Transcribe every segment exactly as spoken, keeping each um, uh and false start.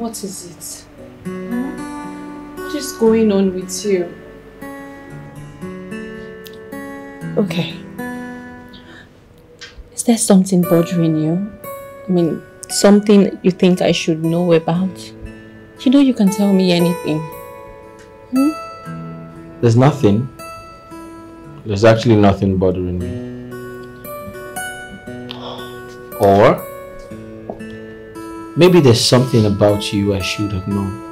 What is it? What is going on with you? Okay. Is there something bothering you? I mean, something you think I should know about? You know you can tell me anything. Hmm? There's nothing. There's actually nothing bothering me. Or maybe there's something about you I should have known.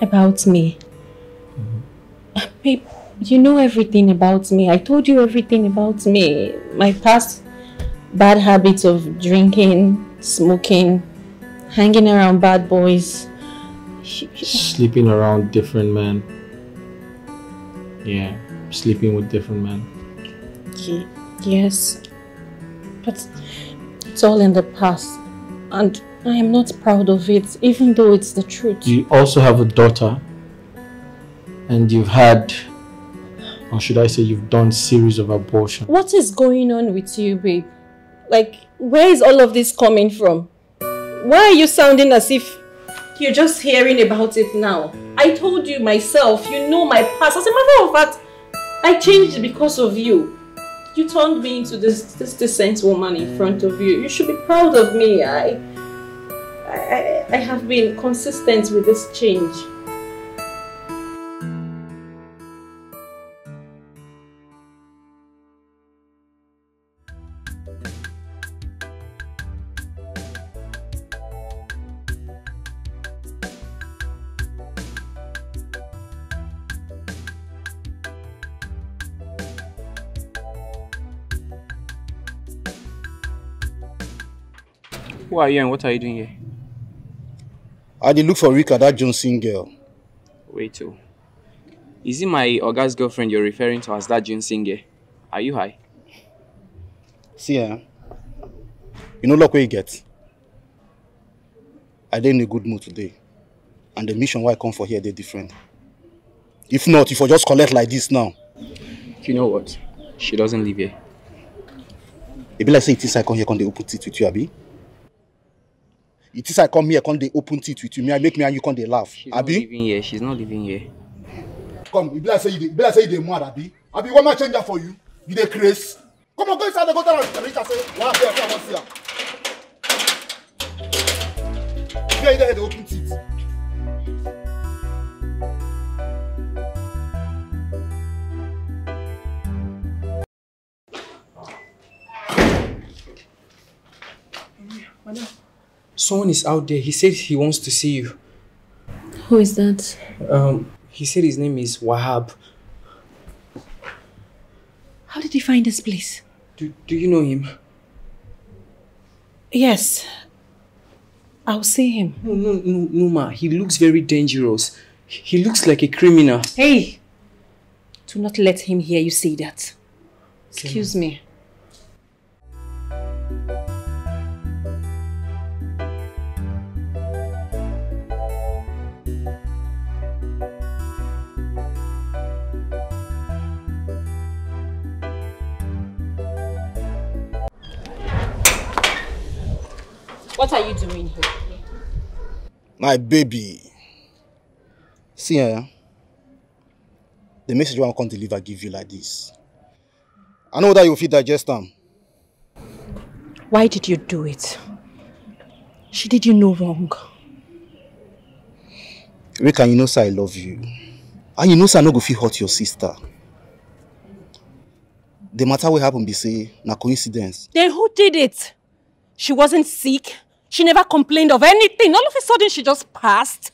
About me? Mm-hmm. Babe, you know everything about me. I told you everything about me. My past bad habits of drinking, smoking, hanging around bad boys. Sleeping around different men. Yeah, sleeping with different men. Yes, but it's all in the past. And I am not proud of it, even though it's the truth. You also have a daughter. And you've had, or should I say, you've done series of abortions. What is going on with you, babe? Like, where is all of this coming from? Why are you sounding as if you're just hearing about it now? I told you myself, you know my past. As a matter of fact, I changed because of you. You turned me into this, this decent woman in front of you. You should be proud of me. I, I, I have been consistent with this change. Who are you and what are you doing here? I did look for Rika, that Johnson girl. Wait, oh. Is it my Oga's girlfriend you're referring to as that Johnson girl? Are you high? See, eh? You know, look where you get. I didn't in a good mood today. And the mission why I come for here, they're different. If not, if I just collect like this now. You know what? She doesn't live here. It be like say it is I come here, come they open it with you, Abi. It is I come here, come they open teeth with you. Me, I make me and you come they laugh. She's Abi? Not living here. She's not living here. Come, you better say you they mad, Abi. Abi, what might change that for you? You they craze. Come on, go inside the go down and Rika say, what happened? I want to see her. You better open teeth. Madam. Someone is out there. He said he wants to see you. Who is that? Um, he said his name is Wahab. How did he find this place? Do, do you know him? Yes. I'll see him. No, no, no, no, ma. He looks very dangerous. He looks like a criminal. Hey! Do not let him hear you say that. Excuse me. What are you doing here? My baby. See, eh? The message I can't deliver give you like this. I know that you feel digest them. Why did you do it? She did you no wrong. Rika, you know, sir, I love you. And you know, sir, I no go feel hurt your sister. The matter will happen, be say, na coincidence. Then who did it? She wasn't sick. She never complained of anything. All of a sudden, she just passed.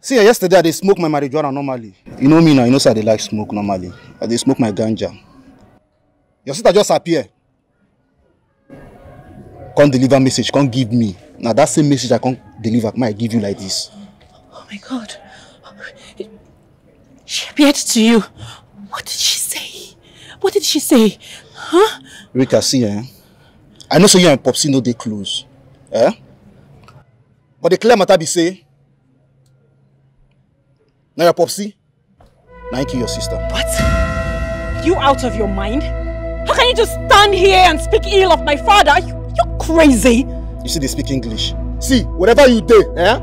See, yesterday, I smoked my marijuana normally. You know me now. You know, sir, they like smoke normally. I they smoke my ganja. Your sister just appeared. Can't deliver message. Can't give me. Now, that same message I can't deliver, might give you like this. Oh, my God. She appeared to you. What did she say? What did she say? Huh? Rika, see, eh? I know so you and Popsi know they close. Eh? But the clear matter be say, now your Popsi, now you kill your sister. What? Are you out of your mind? How can you just stand here and speak ill of my father? You, you're crazy. You see, they speak English. See, whatever you do, eh? I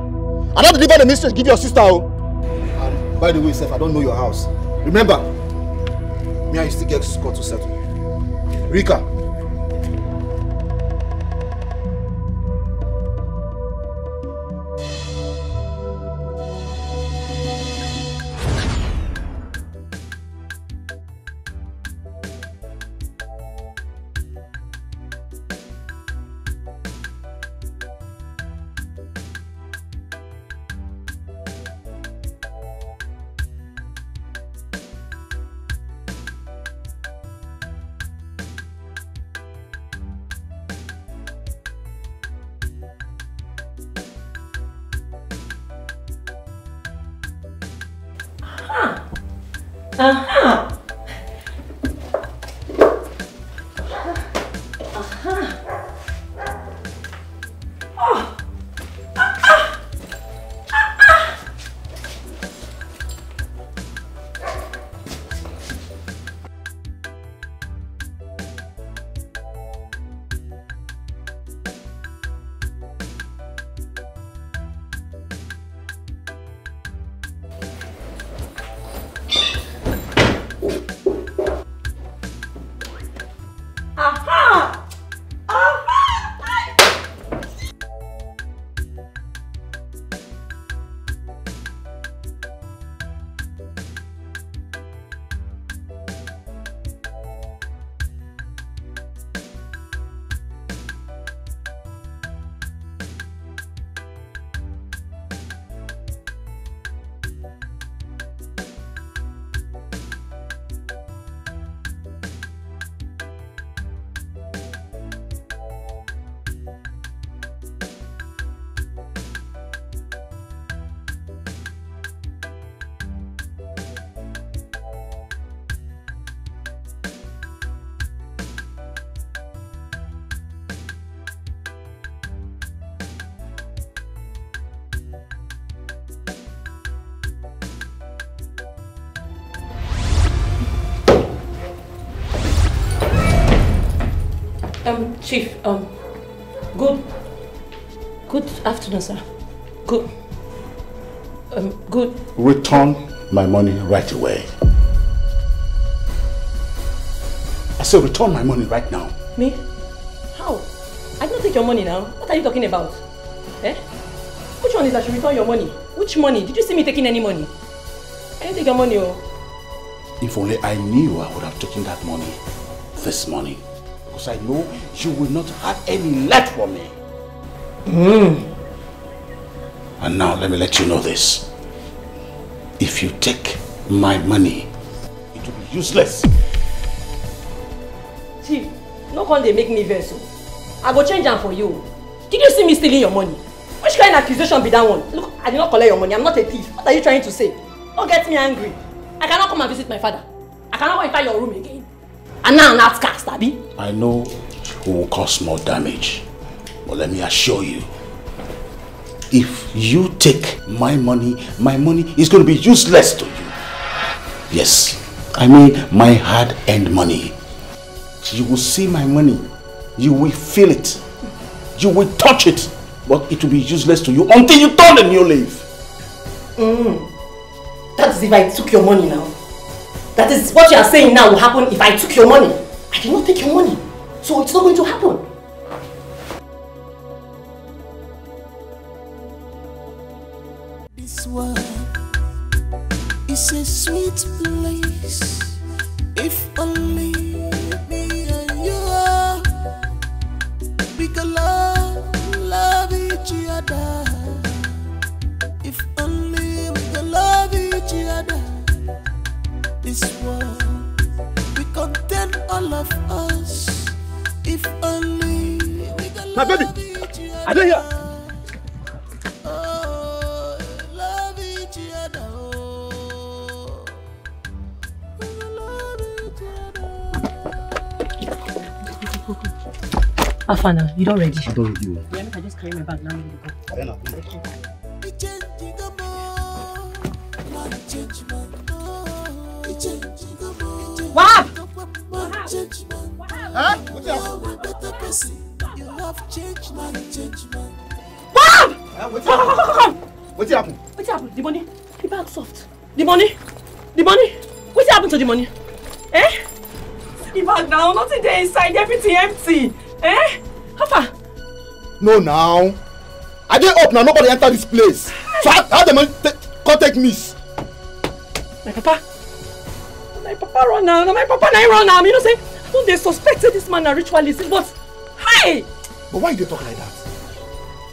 don't deliver the message, give your sister. And by the way, Seth, I don't know your house. Remember, me and you still get score to settle. Rika. Um, Chief, um, good, good afternoon, sir. Good, um, good. Return my money right away. I said return my money right now. Me? How? I don't take your money now. What are you talking about? Eh? Which one is that you return your money? Which money? Did you see me taking any money? I didn't take your money, oh. If only I knew I would have taken that money, this money. I know you will not have any left for me. Mm. And now let me let you know this. If you take my money, it will be useless. Chief, no call they make me vex. I go change them for you. Did you see me stealing your money? Which kind of accusation be that one? Look, I did not collect your money. I'm not a thief. What are you trying to say? Don't get me angry. I cannot come and visit my father. I cannot go inside your room again. And now I'm outcast, Abi. I know it will cause more damage, but let me assure you, if you take my money, my money is going to be useless to you. Yes, I mean my hard-earned money. You will see my money, you will feel it, you will touch it, but it will be useless to you until you turn a new leaf. Mm. That's if I took your money now. That is what you are saying now will happen if I took your money. I did not take your money, so it's not going to happen. This world is a sweet place, if only me and you, we can love, love each other, if only we can love each other. This world, we contain all of us. If only we can love my baby. Each other. I don't hear. Oh, love each other. Oh, love each other. Afana, you don't ready? I don't ready. Yeah, look, I just carry my bag now. I don't know. Wow! Wow! Huh? Wow! Uh, what's happened? What's happened? What's happened? The money. The bag soft. The money. The money. What's happened to the money? Eh? The bag now. Nothing there inside. Everything empty. Eh? How far? No, now. I didn't open now. Nobody entered this place. So how, how the money contact me? My papa. My papa run now. My papa now run now. You know say. I thought they suspected this man a ritualist, but hi. But why do you talk like that?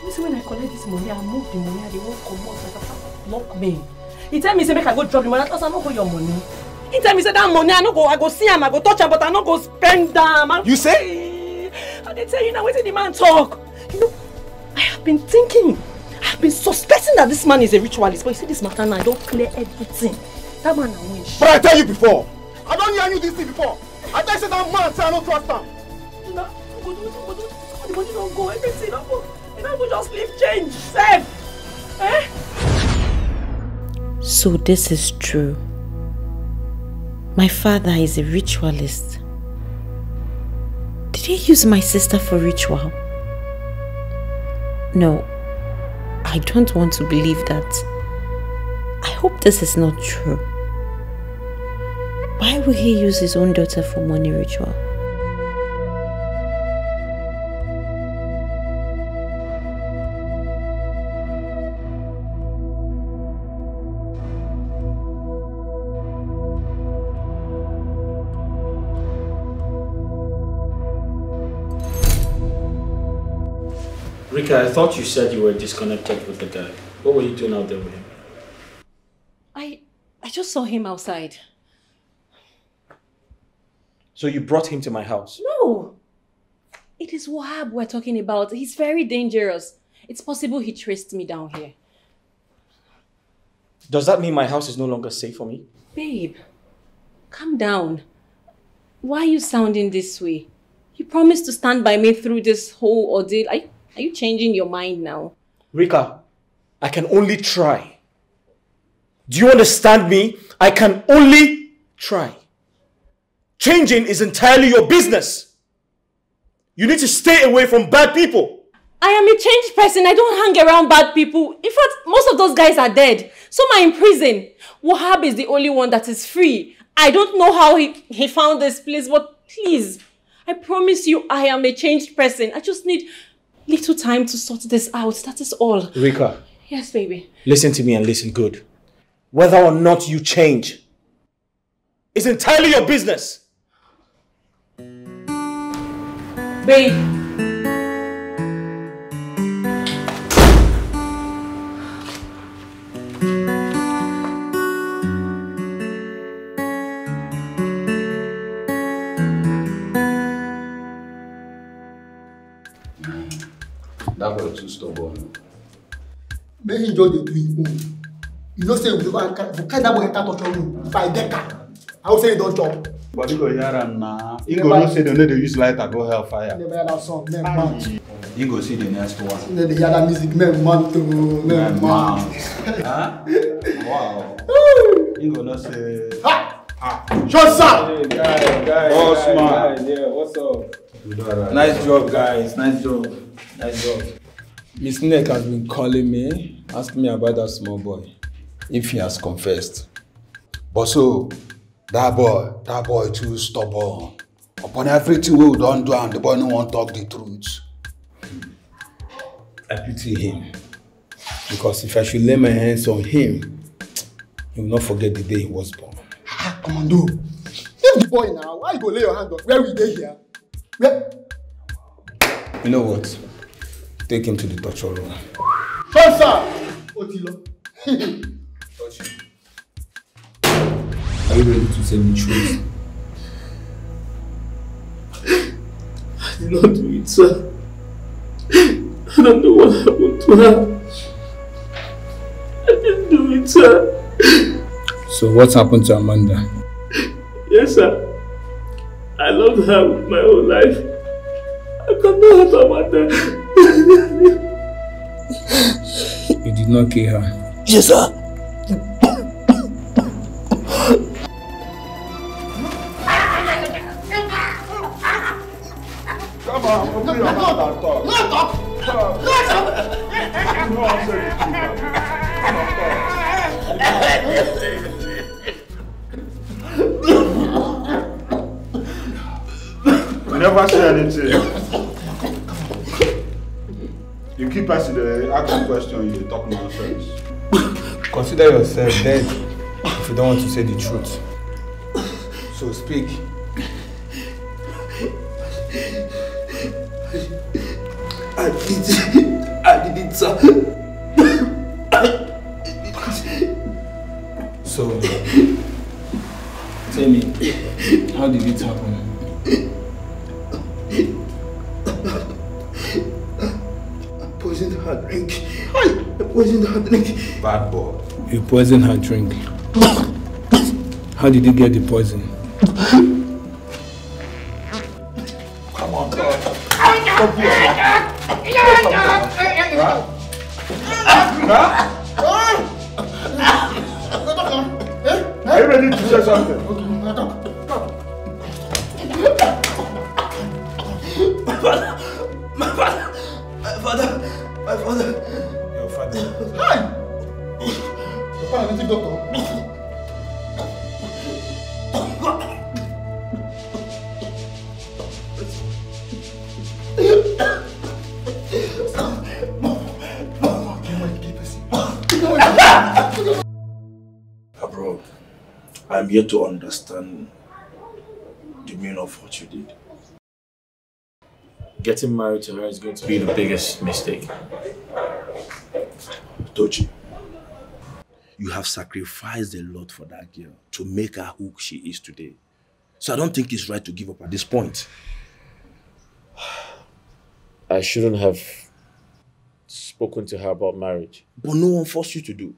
You see, when I collect this money, I move the money, they won't come out. My papa block me. He tell me say make I go drop the money. I don't go your money. He tell me say that money I no go. I go see him. I go touch him, but I no go spend them. I, you say? And they tell you now. Wait till the man talk. You know, I have been thinking. I have been suspecting that this man is a ritualist. But you see, this matter now, I don't clear everything. That man I wish. But I tell you before. I don't hear you this thing before. I tell you say that man say I don't trust him. No, go do it, go do it. The money don't go, everything don't go. You don't go, just leave change, save. Eh? So this is true. My father is a ritualist. Did he use my sister for ritual? No, I don't want to believe that. I hope this is not true. Why would he use his own daughter for money ritual? Rika, I thought you said you were disconnected with the guy. What were you doing out there with him? I... I just saw him outside. So you brought him to my house? No! It is Wahab we're talking about. He's very dangerous. It's possible he traced me down here. Does that mean my house is no longer safe for me? Babe, calm down. Why are you sounding this way? You promised to stand by me through this whole ordeal. I... Are you changing your mind now? Rika, I can only try. Do you understand me? I can only try. Changing is entirely your business. You need to stay away from bad people. I am a changed person. I don't hang around bad people. In fact, most of those guys are dead. Some are in prison. Wahab is the only one that is free. I don't know how he, he found this place, but please, I promise you I am a changed person. I just need little time to sort this out, that is all. Rika. Yes, baby. Listen to me and listen good. Whether or not you change, it's entirely your business. Babe. That boy too stubborn. Make him just do his own. You know, say if I can that boy enter touch room, if I get her, I will say he don't chop. But you go hear him now. You go not say they know they use lighter go hellfire. Never hear that song, man, man. You go see the next one. They hear that music, man, man, too, man, man. Huh? Wow. You go not say. Ha! Ha! Shut up! Guys, guys, boss man. Yeah, what's up? Nice job, guys. Nice job. Nice job. Miss Nick has been calling me, asking me about that small boy, if he has confessed. But so, that boy, that boy too stubborn. Upon everything we don't do, and the boy no one talk the truth. I pity him, because if I should lay my hands on him, he will not forget the day he was born. Ah, Commando, leave the boy now. Why you go lay your hand on? Where we dey here? Where? You know what? Take him to the torture room. Sir! Otilo. Touch him. Are you ready to send me truth? I did not do it, sir. I don't know what happened to her. I didn't do it, sir. So what happened to Amanda? Yes, sir. I loved her with my whole life. I could not help Amanda. You did not kill her? Yes, sir. Come on, open your mouth and talk. No, talk! No, talk! You never say anything. You keep asking the asking question, you talk nonsense. Consider yourself dead if you don't want to say the truth. So speak. I did it. I did it, sir. I did it. So, tell me, how did it happen? I poisoned her drink. I poisoned her drink. Bad boy. You poisoned her drink. How did you get the poison? Come on, God. Are you ready to say something? My father, my father, my father, my father. Your father. Hi. Your father, you go. Abroad, I'm here to understand the meaning of what you did. Getting married to her is going to be the biggest mistake. Tochi, you have sacrificed a lot for that girl to make her who she is today. So I don't think it's right to give up at this point. I shouldn't have spoken to her about marriage. But no one forced you to do.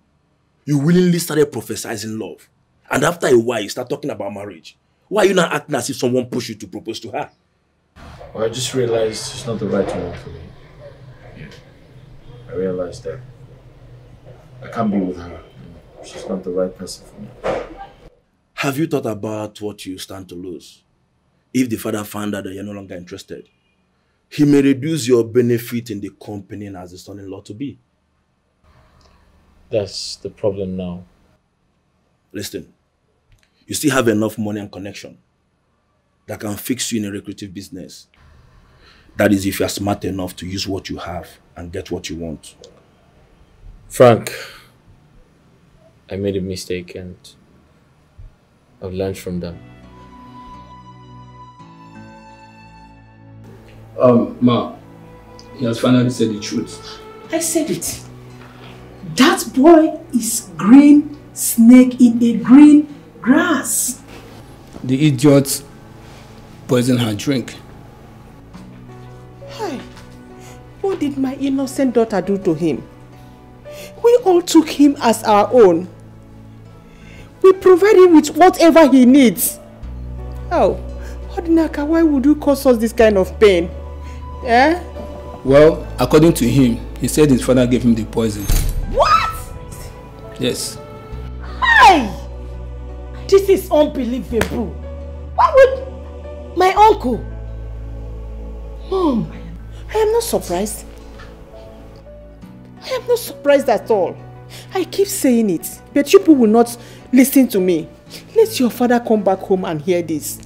You willingly started prophesizing love. And after a while, you start talking about marriage. Why are you not acting as if someone pushed you to propose to her? Well, I just realized it's not the right one for me. Yeah. I realized that I can't be with her. She's not the right person for me. Have you thought about what you stand to lose? If the father found out that you're no longer interested, he may reduce your benefit in the company and as the son-in-law to be. That's the problem now. Listen, you still have enough money and connection that can fix you in a lucrative business. That is, if you are smart enough to use what you have and get what you want. Frank, I made a mistake and I've learned from them. Um, Ma, he has finally said the truth. I said it. That boy is green snake in a green grass. The idiot poisoned her drink. Hi, what did my innocent daughter do to him? We all took him as our own. We provide him with whatever he needs. Oh, Odinaka, why would you cause us this kind of pain? Eh? Well, according to him, he said his father gave him the poison. Yes. Hi! This is unbelievable. Why would my uncle? Mom, I am not surprised. I am not surprised at all. I keep saying it, but people will not listen to me. Let your father come back home and hear this.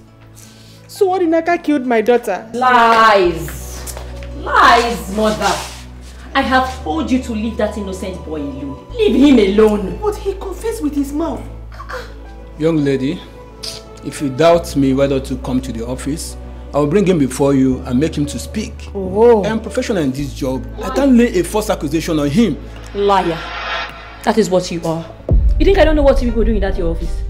So Odinaka killed my daughter. Lies. Lies, mother. I have told you to leave that innocent boy alone. Leave him alone. But he confessed with his mouth. Young lady, if you doubt me whether to come to the office, I will bring him before you and make him to speak. Oh. I am professional in this job. Liar. I can't lay a false accusation on him. Liar. That is what you are. You think I don't know what people do in that your office?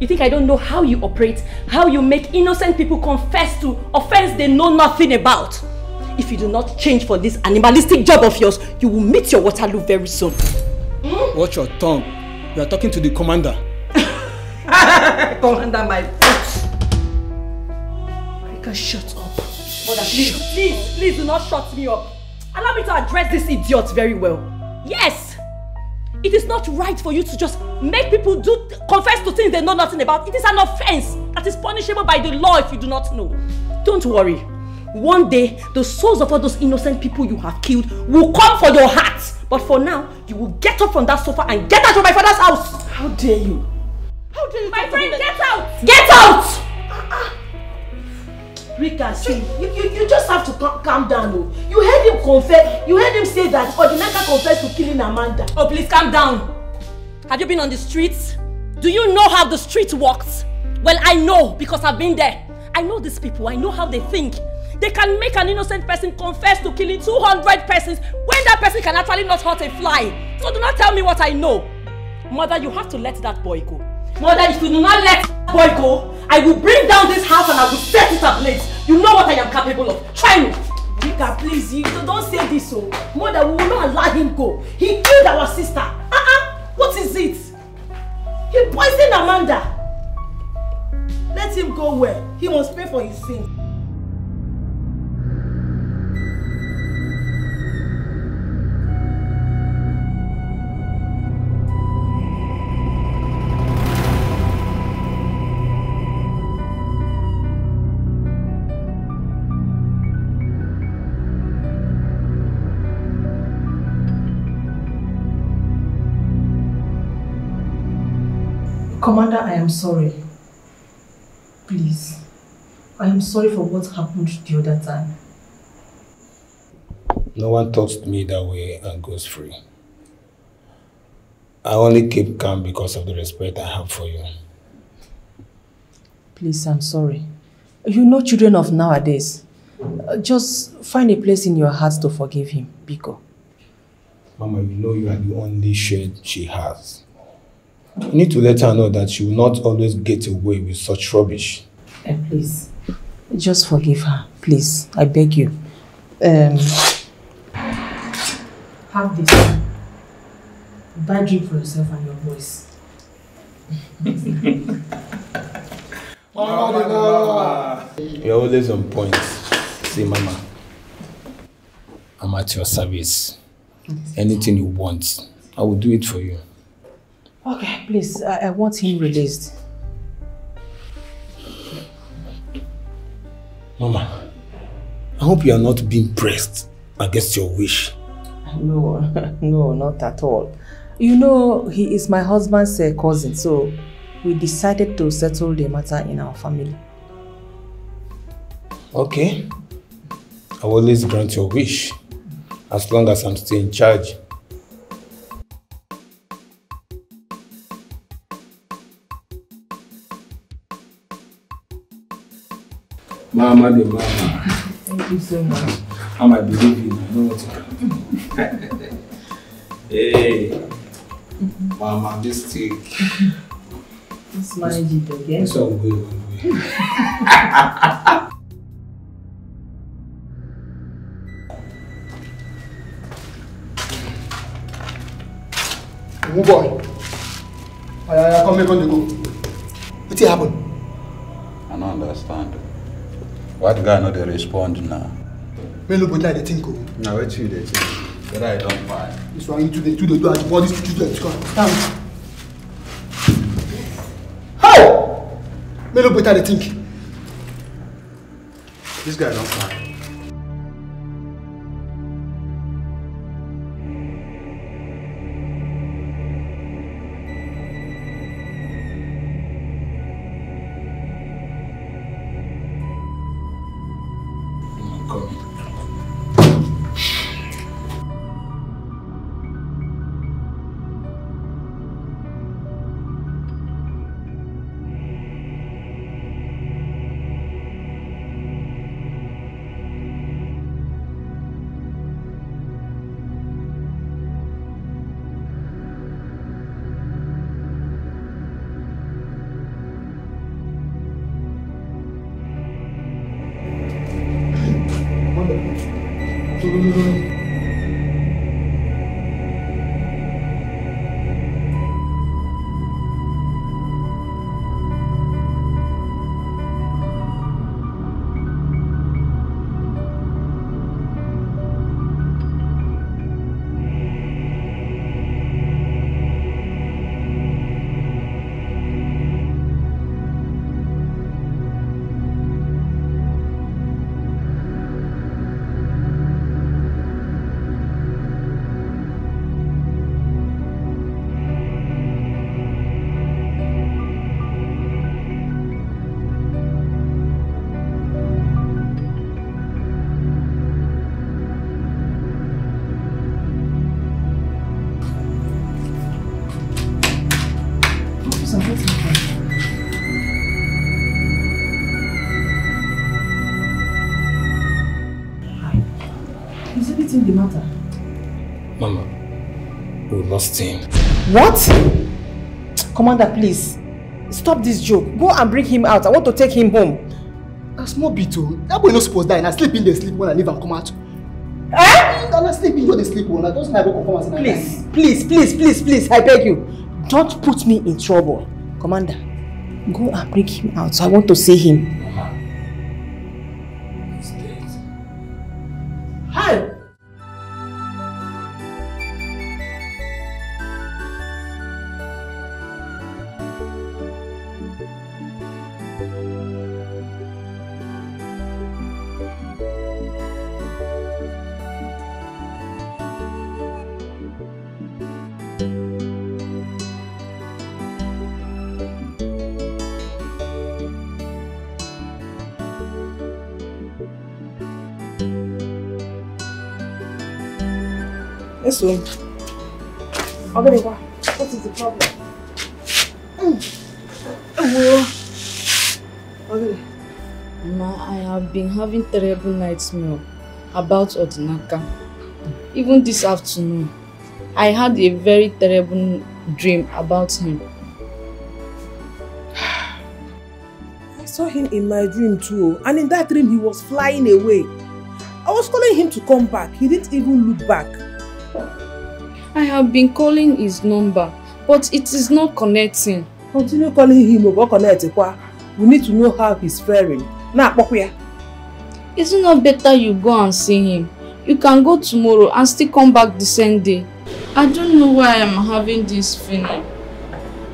You think I don't know how you operate, how you make innocent people confess to offense they know nothing about? If you do not change for this animalistic job of yours, you will meet your Waterloo very soon. Hmm? Watch your tongue. You are talking to the commander. Commander, my foot. I can shut up. Mother, please, shut please, up. please do not shut me up. Allow me to address this idiot very well. Yes, it is not right for you to just make people do confess to things they know nothing about. It is an offense that is punishable by the law if you do not know. Don't worry. One day, the souls of all those innocent people you have killed will come for your heart But for now, you will get up from that sofa and get out of my father's house. How dare you? How dare you? My friend, get out! Get out! Uh-uh. Rika, see, you, you, you just have to calm, calm down. Oh. You heard him confess, you heard him say that Odinaka confessed to killing Amanda. Oh, please calm down. Have you been on the streets? Do you know how the street works? Well, I know because I've been there. I know these people, I know how they think. They can make an innocent person confess to killing two hundred persons when that person can actually not hurt a fly. So do not tell me what I know. Mother, you have to let that boy go. Mother, if you do not let that boy go, I will bring down this house and I will set it ablaze. You know what I am capable of. Try me. Rika, please, you don't say this, oh. Mother, we will not allow him go. He killed our sister. Uh-uh. What is it? He poisoned Amanda. Let him go where? He must pay for his sin. Commander, I am sorry. Please, I am sorry for what happened the other time. No one talks to me that way and goes free. I only keep calm because of the respect I have for you. Please, I'm sorry. You know children of nowadays. Just find a place in your heart to forgive him, Biko. Mama, you know you are the only shade she has. You need to let her know that she will not always get away with such rubbish. Uh, please, just forgive her. Please, I beg you. Um, have this. Buy drink for yourself and your boys. Oh, you're always on point. See, Mama, I'm at your service. Anything you want, I will do it for you. Okay, please, I, I want him released. Mama, I hope you are not being pressed against your wish. No, no, not at all. You know, he is my husband's uh, cousin, so we decided to settle the matter in our family. Okay. I will always grant your wish, as long as I'm still in charge. Mama de mama. Thank you so much. Mama, I believe you. I know what you can. Hey. Mm-hmm. Mama, this stick. Let's manage it again. That's all good. Good boy. I come back on the go. What happened? I don't understand. What guy not they respond now? Me look what I they think of. Now what you they think? That I don't buy. This one into the two the two. I bought this two two. Stand. How? Me look what I they think. This guy don't buy. some good stuff. Is anything the matter? Mama, we lost him. What? Commander, please. Stop this joke. Go and bring him out. I want to take him home. A small bit too. That boy not supposed to die. Now sleep in the sleep when I leave and come out. Eh? I'm not sleeping when they sleep when I don't come out. Please, please, please, please, please. I beg you. Don't put me in trouble. Commander, go and bring him out. So I want to see him. Hi! This way. Okay, what is the problem? Mm. Okay. Ma, I have been having terrible nightmare about Odinaka. Even this afternoon, I had a very terrible dream about him. I saw him in my dream too, and in that dream he was flying away. I was calling him to come back. He didn't even look back. I have been calling his number, but it is not connecting. Continue calling him over connecting. We need to know how he's faring. Now, is it not better you go and see him? You can go tomorrow and still come back the same day. I don't know why I'm having this feeling.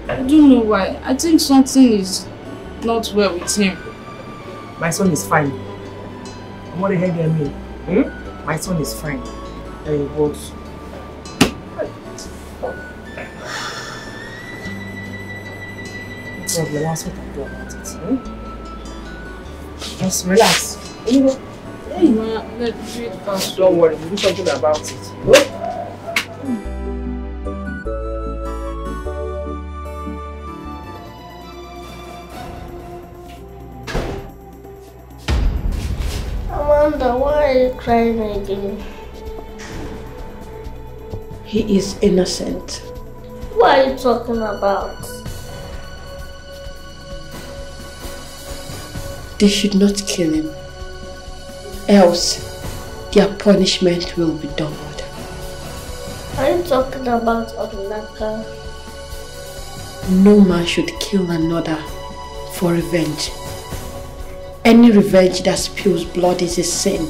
I don't know why. I think something is not well with him. My son is fine. What the hell do you mean? Hmm? My son is fine. Hey, what? Problem. That's what I do about it. Hmm? Just relax. Anyway, hey, ma, let's do it fast. Don't worry, we'll do something about it. Hmm? Amanda, why are you crying again? He is innocent. What are you talking about? They should not kill him, else their punishment will be doubled. Are you talking about Odinaka? No man should kill another for revenge. Any revenge that spills blood is a sin,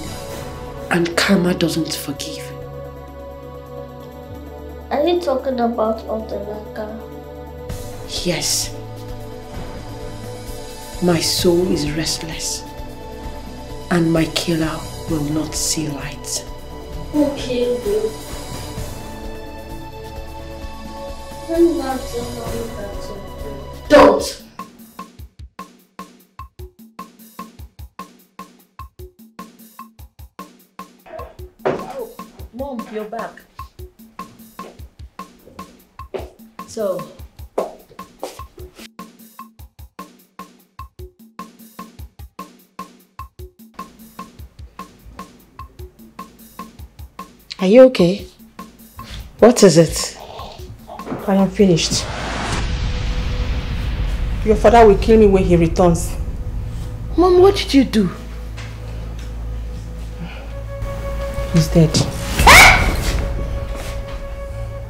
and karma doesn't forgive. Are you talking about Odinaka? Yes. My soul is restless, and my killer will not see light. Who killed you? Don't! Oh, Mom, you're back. So, are you okay? What is it? I am finished. Your father will kill me when he returns. Mom, what did you do? He's dead. Ah!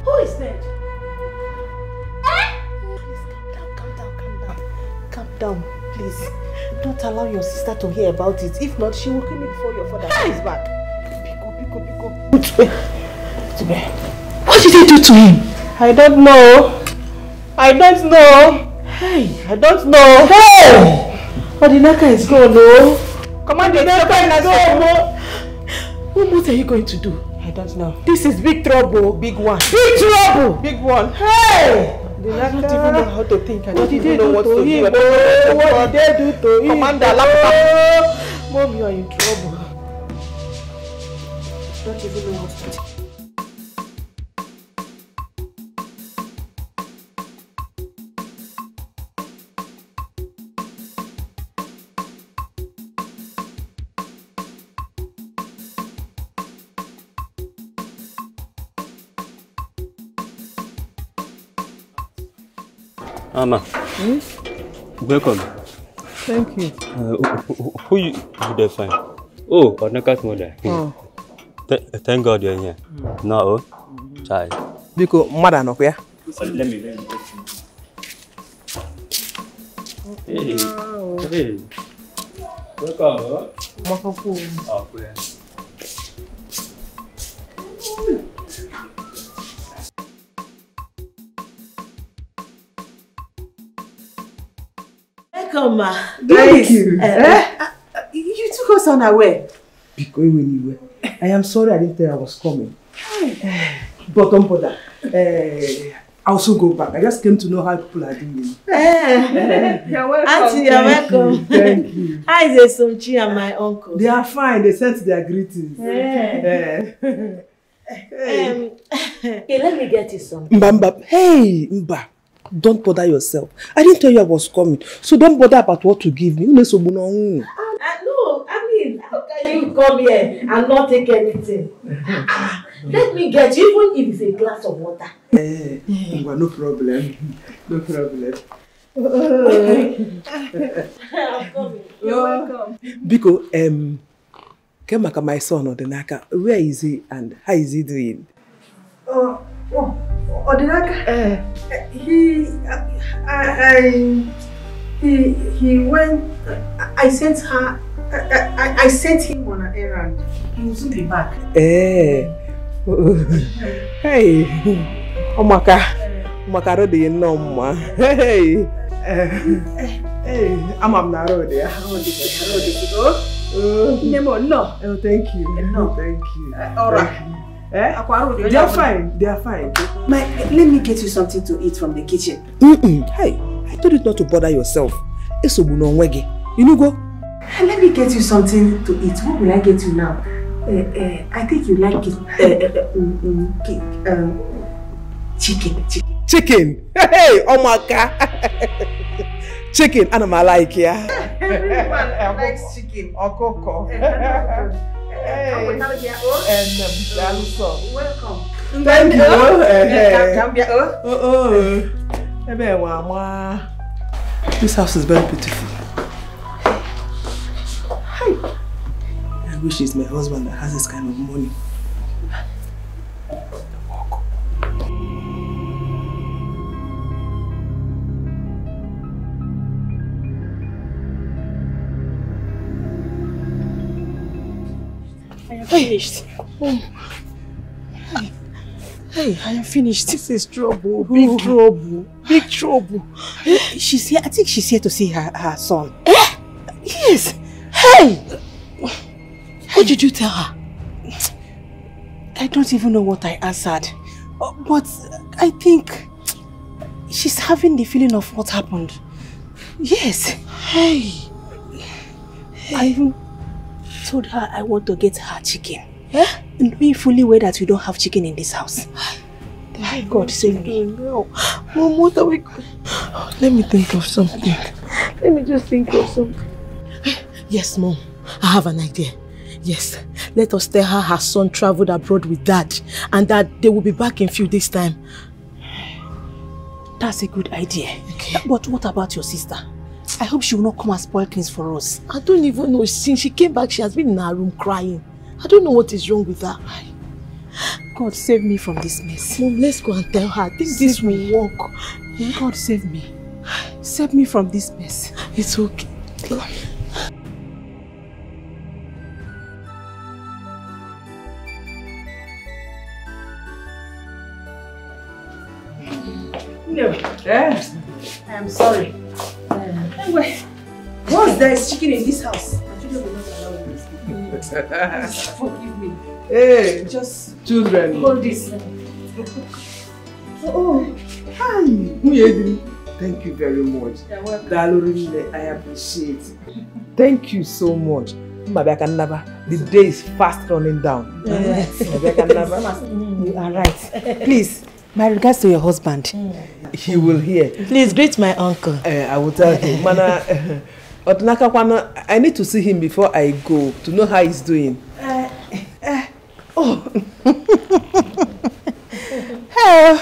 Who is dead? Ah! Please calm down, calm down, calm down. Calm down, please. Don't allow your sister to hear about it. If not, she will kill me before your father comes back. What did they do to him? I don't know. I don't know. Hey, I don't know. Hey! Odinaka is gone, no? Commander, Odinaka is gone, no? What are you going to do? I don't know. This is big trouble. Big one. Big trouble! Big one. Hey! I don't even know how to think. I don't even know what to do. What did they do to him? Commander, laptop. Mom, you are in trouble. I don't even know what to do. Amma. Hmm? Welcome. Thank you. Uh, who, who you did find? Oh, Panaka's mother. Oh. Th thank God you're here. Mm. No, child. Because mother no here. Let me let me. Hey, hey. Welcome. Welcome. Oh, please. Welcome, ma. Thank you. Uh, eh? uh, you took us unaware. Because when you were, I am sorry I didn't tell you I was coming. Uh, but don't bother. Uh, I also go back. I just came to know how people are doing. Uh, you're welcome. Auntie, you're Thank welcome. You. Thank you. Hi, Zesomchi and my uncle. They are fine. They sent their greetings. Yeah. Uh, hey. Um, hey, let me get you something. Mbamba. Hey, Mba. Don't bother yourself. I didn't tell you I was coming, so don't bother about what to give me. Uh, no, I mean, how can you come here and not take anything? Uh, let me get you, even if it's a glass of water. Hey, no problem. No problem. I'm coming. You're welcome. Because, um, Kemaka, my son, Odinaka, where is he and how is he doing? Oh, oh. Odinaka, uh, uh, he, uh, I, I, he, he went. Uh, I sent her. Uh, I, I sent him on an errand. He will soon be back. Eh. Hey. Omaka. Omaka rode no ma. Hey. Hey. I'm am na rode. I rode to go. No, no. Oh, thank you. No, thank you. Alright. Eh? They are fine. They are fine. My, let me get you something to eat from the kitchen. Mm-mm. Hey, I told you not to bother yourself. It's You know go. Let me get you something to eat. What will I get you now? Uh, uh, I think you like it. Uh, uh, um, um, chicken. Chicken. Chicken. Hey, oh my God. Chicken. And I like yeah. Everyone likes chicken. Or cocoa. Hey. And, um, so. Welcome. Thank you. Oh, oh. This house is very beautiful. Hi. I wish it's my husband that has this kind of money. Finished. Oh. Hey. Hey, I am finished. This is trouble. Big oh. trouble. Big trouble. She's here. I think she's here to see her, her son. Eh? Yes. Hey. What hey. did you tell her? I don't even know what I answered. But I think she's having the feeling of what happened. Yes. Hey. hey. I even told her I want to get her chicken. Yeah? Knowing fully well that we don't have chicken in this house. My God, save me. No. Mom, what are we going to... Let me think of something. Let me just think of something. Yes, Mom. I have an idea. Yes. Let us tell her her son traveled abroad with Dad and that they will be back in few days' time. That's a good idea. Okay. But what about your sister? I hope she will not come and spoil things for us. I don't even know. Since she came back, she has been in her room crying. I don't know what is wrong with her. God, save me from this mess. Mom, let's go and tell her. This, this will work. Yeah? God, save me. Save me from this mess. It's okay. God. No. Eh? I am sorry. Anyway, once there is chicken in this house, my children will not allow me to speak. Please forgive me. Hey, just children. Hold this. Oh, hi. Thank you very much. You're welcome. I appreciate it. Thank you so much. The day is fast running down. Yes. You are right. Please. My regards to your husband. Mm. He will hear. Please greet my uncle. Uh, I will tell him. Mana, uh, I need to see him before I go to know how he's doing. Uh, uh, oh. Hey,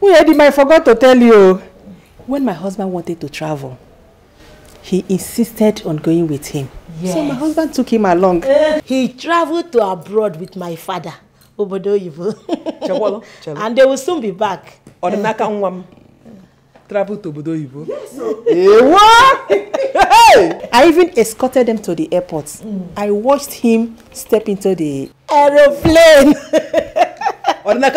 Uyedima, I forgot to tell you. When my husband wanted to travel, he insisted on going with him. Yes. So my husband took him along. Uh, he traveled to abroad with my father. Obodoyibo. And they will soon be back. Travel to Obodoyibo. Yes. I even escorted them to the airport. Mm. I watched him step into the aeroplane.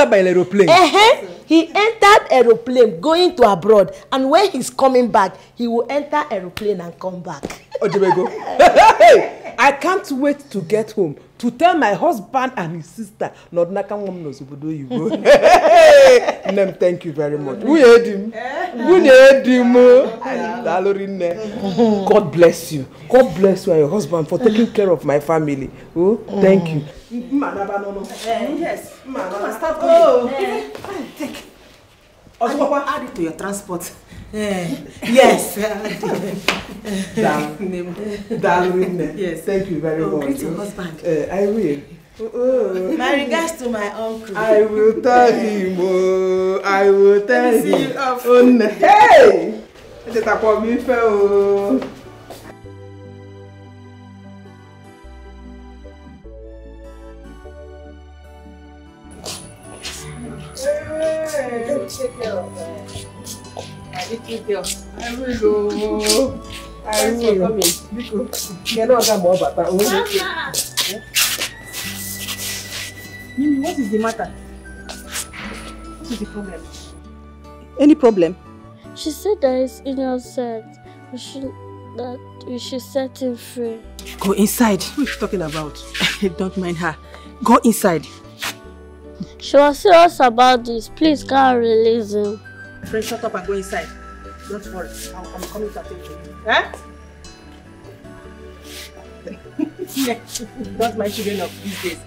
By aeroplane. Uh-huh. He entered aeroplane going to abroad, and when he's coming back, he will enter aeroplane and come back. I can't wait to get home to tell my husband and his sister. Thank you very much. We heard him. We heard him. God bless you. God bless you and your husband for taking care of my family. Oh, thank you. Yes. Add it to your transport. Yes. Yes. Thank you very much. Greet your husband. I will. My regards to my uncle. I will tell him. I will tell him. Hey! Take care of my little girl. I will go. I will come in. Because you know more about that. Mimi, what is the matter? What is the problem? Any problem? She said that it's innocent. We should that we should set him free. Go inside. Who is talking about? Don't mind her. Go inside. She was serious about this. Please, can't release him. Friend, shut up and go inside. Don't worry. I'm, I'm coming to attend to you. Huh? Don't mind children of these days.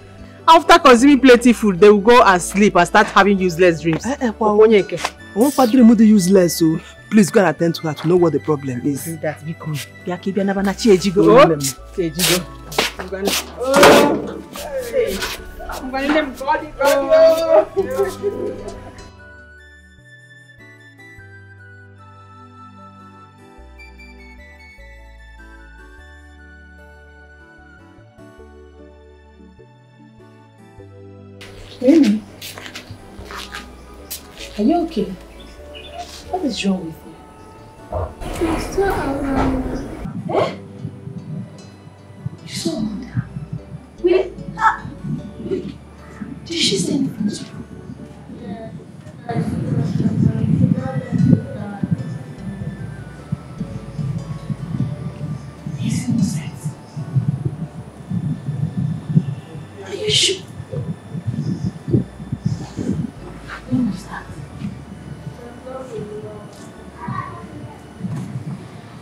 After consuming plenty food, they will go and sleep and start having useless dreams. I won't dream the useless, so please go and attend to her to know what the problem is. That's because Yakibi never na Chejigo. Chejigo. I'm going to them body, body. Oh. Mimi, are you okay? What is wrong with you? You're so around. Eh? You're so around. Wait. Ah. Did she say anything to you? Yeah. He's innocent. Are you sure? When was that?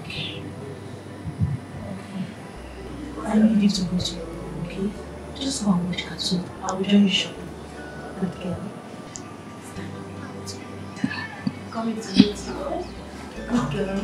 Okay. Okay. I need you to go to your room, okay? Just go and watch her soon. I will join you shortly. Good girl. Coming to meet you. Good girl.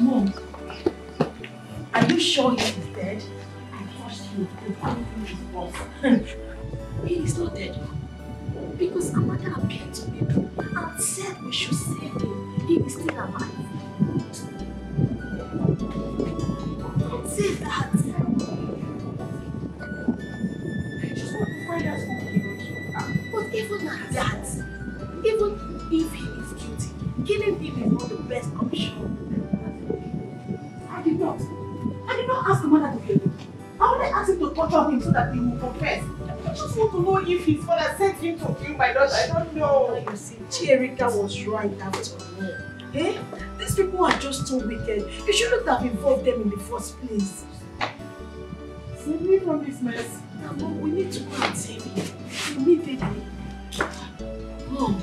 Mom, are you sure he's dead? I trust you. You're going through his boss. He is not dead. Because Amanda appeared to me and said we should save him. He is still alive. Don't say that. I just want to find out who he is. But even at that, even if he is guilty, killing him is not the best option. I did not. I did not ask the mother to kill him. I only asked him to torture him so that he will confess. I just want to know if his father sent him to kill my daughter. I don't know. You see, Chierica was right after all. Eh? These people are just too wicked. You shouldn't have involved them in the first place. Save me from this mess. Now, Mom, we need to go and save him. Immediately. Mom.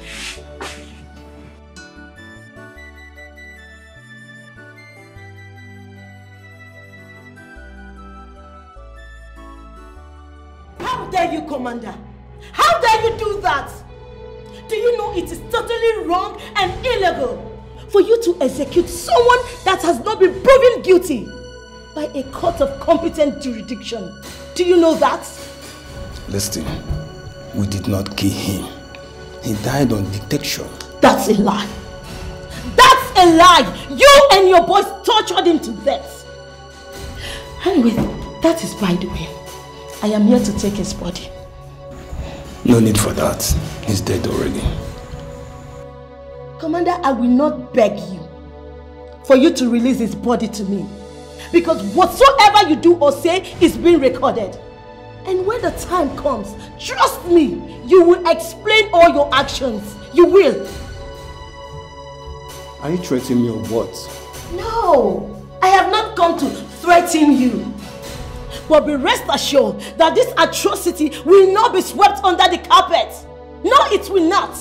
How dare you, Commander? How dare you do that? Do you know it is totally wrong and illegal for you to execute someone that has not been proven guilty by a court of competent jurisdiction? Do you know that? Listen, we did not kill him. He died on detection. That's a lie. That's a lie. You and your boys tortured him to death. Anyway, that is by the way. I am here to take his body. No need for that. He's dead already. Commander, I will not beg you for you to release his body to me. Because whatsoever you do or say is being recorded. And when the time comes, trust me, you will explain all your actions. You will. Are you threatening me or what? No, I have not come to threaten you. But be rest assured that this atrocity will not be swept under the carpet. No, it will not.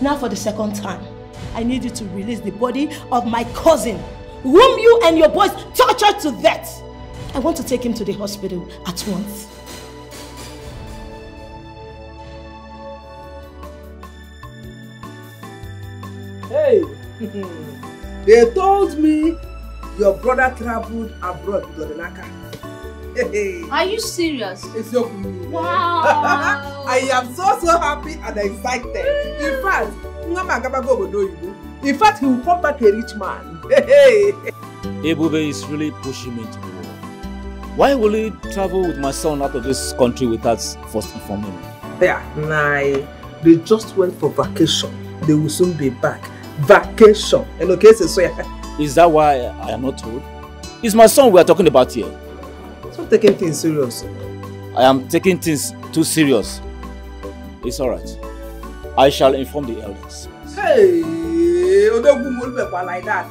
Now for the second time, I need you to release the body of my cousin, whom you and your boys tortured to death. I want to take him to the hospital at once. Hey, they told me your brother traveled abroad to Dodenaka. Hey. Are you serious? It's so cool. Wow! I am so so happy and excited. Mm. In fact, in fact, he will come back a rich man. Hey. Ebube is really pushing me to the wall. Why will he travel with my son out of this country without first informing me? There, nah, they just went for vacation. They will soon be back. Vacation. And okay, so yeah. Is that why I am not told? It's my son we are talking about here. Stop taking things serious. I am taking things too serious. It's alright. I shall inform the elders. Hey, like that.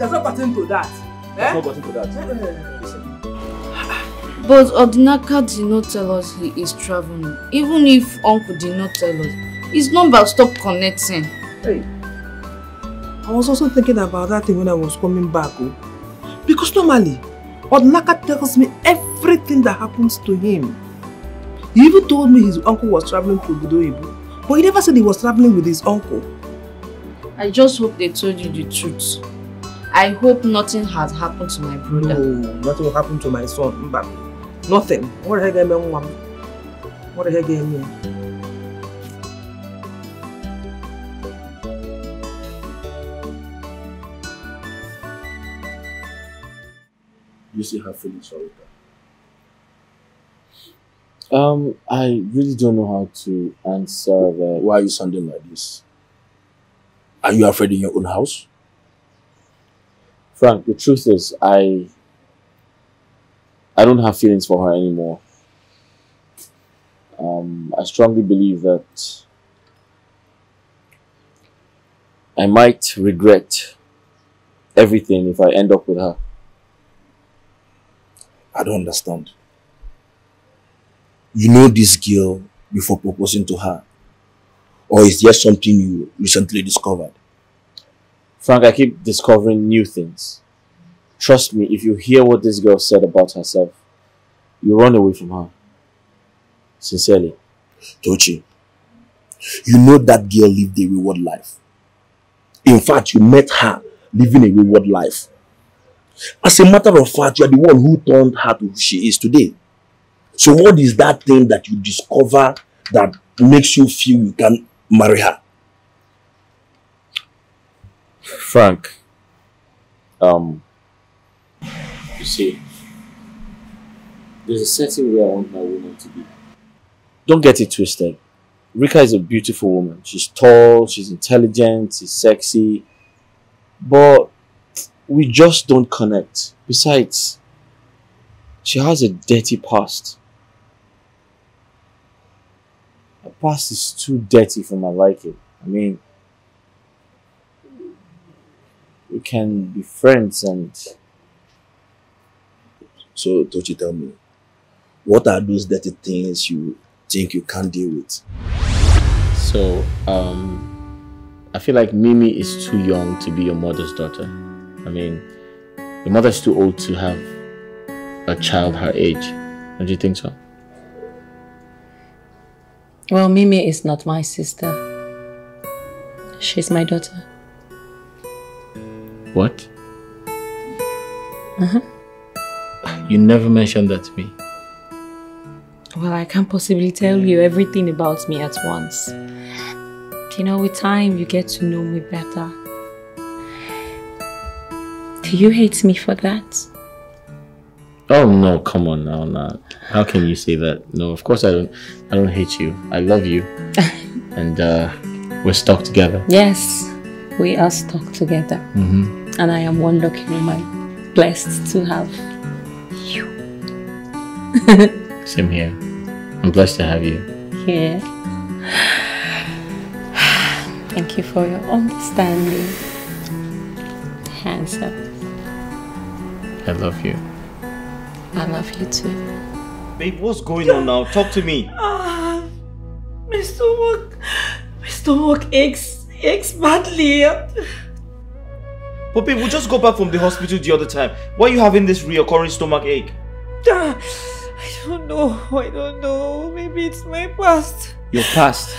There's no button to that. There's eh? no button to that. Uh, Listen. But Odinaka did not tell us he is traveling. Even if Uncle did not tell us, his number stopped connecting. Hey. I was also thinking about that thing when I was coming back. Because normally, Odinaka tells me everything that happens to him. He even told me his uncle was traveling to Obodo Oyibo, but he never said he was traveling with his uncle. I just hope they told you the truth. I hope nothing has happened to my brother. No, nothing will happen to my son. But nothing. What the heck, mom? What the heck, mom? You see her feelings for her. Um, I really don't know how to answer the why are you sounding like this? Are you afraid in your own house? Frank, the truth is I I don't have feelings for her anymore. Um, I strongly believe that I might regret everything if I end up with her. I don't understand. You know this girl before proposing to her? Or is there something you recently discovered? Frank, I keep discovering new things. Trust me, if you hear what this girl said about herself, you run away from her. Sincerely. Tochi, you know that girl lived a reward life. In fact, you met her living a reward life. As a matter of fact, you are the one who turned her to who she is today. So what is that thing that you discover that makes you feel you can marry her? Frank, um, you see, there's a certain way I want my woman to be. Don't get it twisted. Rika is a beautiful woman. She's tall, she's intelligent, she's sexy, but we just don't connect. Besides, she has a dirty past. Her past is too dirty for my liking. I mean, we can be friends and... So, Tochi, tell me, what are those dirty things you think you can't deal with? So, um, I feel like Mimi is too young to be your mother's daughter. I mean, your mother's too old to have a child her age. Don't you think so? Well, Mimi is not my sister. She's my daughter. What? Uh-huh. You never mentioned that to me. Well, I can't possibly tell you everything about me at once. You know, with time, you get to know me better. Do you hate me for that? Oh no, come on now, not. How can you say that? No, of course I don't. I don't hate you. I love you. And uh, we're stuck together. Yes, we are stuck together. Mm-hmm. And I am one lucky woman, blessed to have you. Same here. I'm blessed to have you. Yeah. Thank you for your understanding. Handsome. I love you. I love you too. Babe, what's going on now? Talk to me. Ah, uh, my stomach, my stomach aches, aches badly. But babe, we just got back from the hospital the other time. Why are you having this reoccurring stomach ache? Uh, I don't know. I don't know. Maybe it's my past. Your past?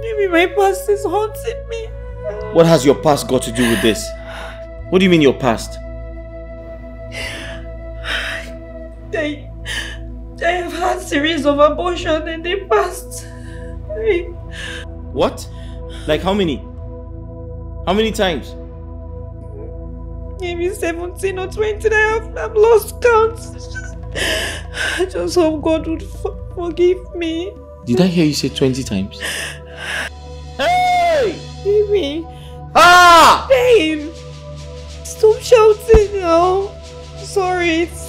Maybe my past is haunting me. What has your past got to do with this? What do you mean your past? I, I have had series of abortions in the past. I... What? Like how many? How many times? Maybe seventeen or twenty. I have, I've lost count. Just, I just hope God would forgive me. Did I hear you say twenty times? Hey! Baby! Ah! Babe! Stop shouting now. Sorry, it's...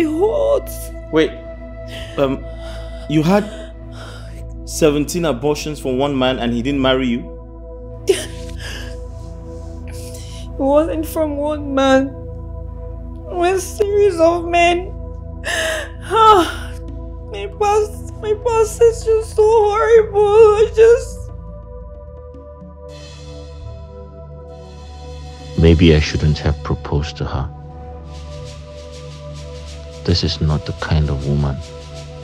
It hurts. Wait, um, you had seventeen abortions from one man and he didn't marry you? It wasn't from one man. It was a series of men. My past, my past is just so horrible. I just... Maybe I shouldn't have proposed to her. This is not the kind of woman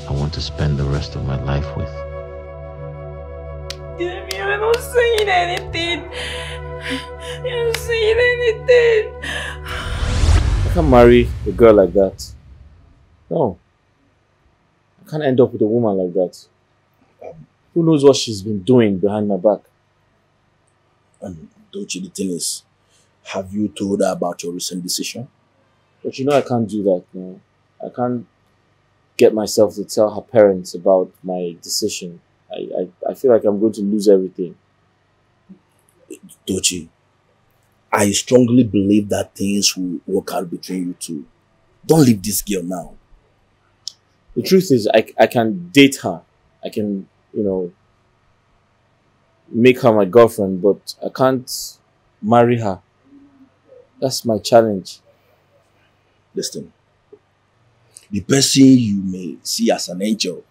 I want to spend the rest of my life with. You're not saying anything. You're not saying anything. I can't marry a girl like that. No. I can't end up with a woman like that. Who knows what she's been doing behind my back? And Dochi, the thing is, have you told her about your recent decision? But you know I can't do that now. I can't get myself to tell her parents about my decision. I, I, I feel like I'm going to lose everything. Dochi, I strongly believe that things will work out between you two. Don't leave this girl now. The truth is, I, I can date her. I can, you know, make her my girlfriend, but I can't marry her. That's my challenge. Listen. The person you may see as an angel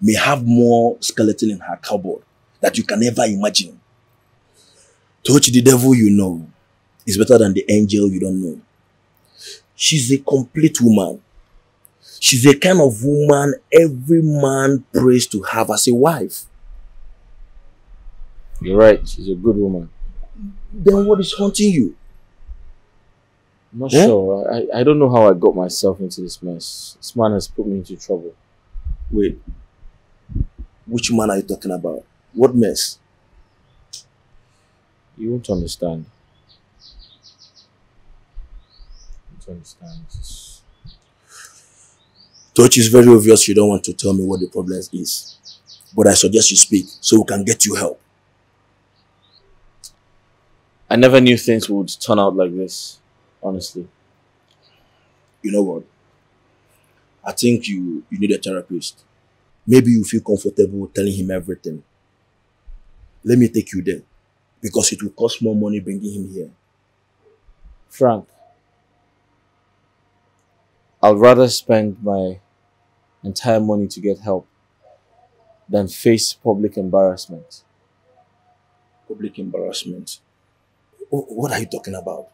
may have more skeleton in her cupboard that you can never imagine. Touch the devil you know is better than the angel you don't know. She's a complete woman. She's the kind of woman every man prays to have as a wife. You're right. She's a good woman. Then what is haunting you? I'm not yeah? sure. I, I don't know how I got myself into this mess. This man has put me into trouble. Wait. Which man are you talking about? What mess? You won't understand. You won't understand. It's... Touch is very obvious you don't want to tell me what the problem is. But I suggest you speak so we can get you help. I never knew things would turn out like this. Honestly. You know what? I think you, you need a therapist. Maybe you feel comfortable telling him everything. Let me take you there. Because it will cost more money bringing him here. Frank. I'd rather spend my entire money to get help than face public embarrassment. Public embarrassment? What are you talking about?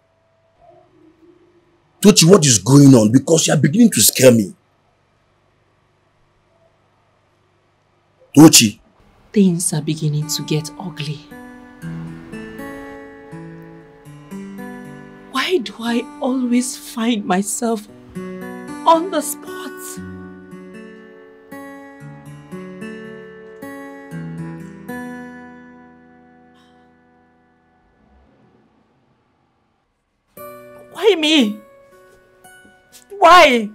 Tochi, what is going on? Because you are beginning to scare me. Tochi. Things are beginning to get ugly. Why do I always find myself on the spot? Why me? Why?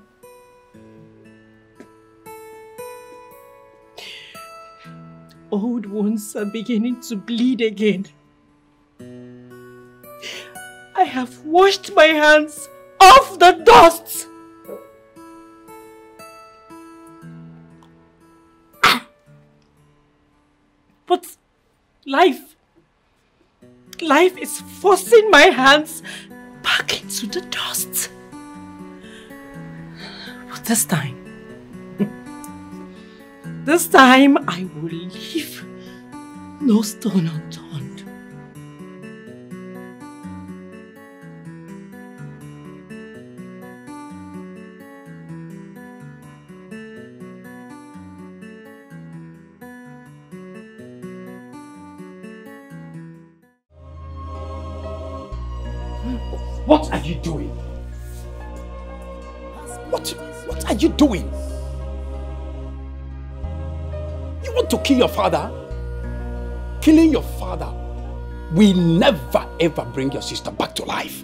Old wounds are beginning to bleed again. I have washed my hands off the dust. But life, life is forcing my hands back into the dust. But this time, this time I will leave no stone unturned. What are you doing? What, what are you doing? You want to kill your father? Killing your father will never ever bring your sister back to life.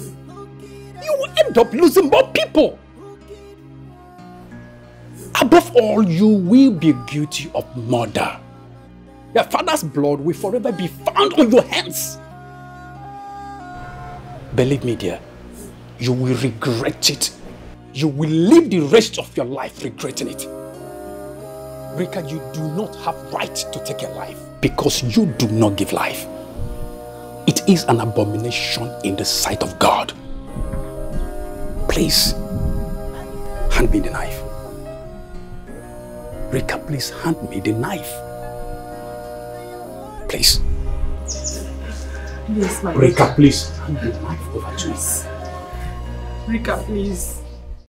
You will end up losing more people. Above all, you will be guilty of murder. Your father's blood will forever be found on your hands. Believe me, dear, you will regret it. You will live the rest of your life regretting it. Rika, you do not have right to take a life because you do not give life. It is an abomination in the sight of God. Please, hand me the knife. Rika, please hand me the knife. Please. Yes, my Rika, please hand the knife over to me. Rika, please.